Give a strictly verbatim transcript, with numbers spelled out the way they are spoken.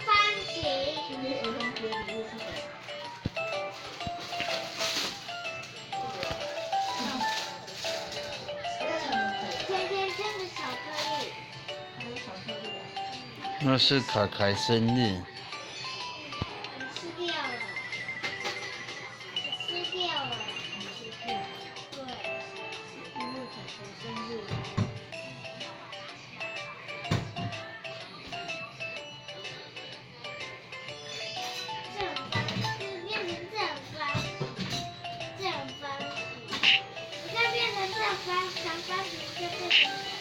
方形。甜甜圈的巧克力。还有巧克力。那是凯凯生日。吃掉了。吃掉了。吃掉了。对。因为凯凯生日。正方形，它变成正方，长方形就变成。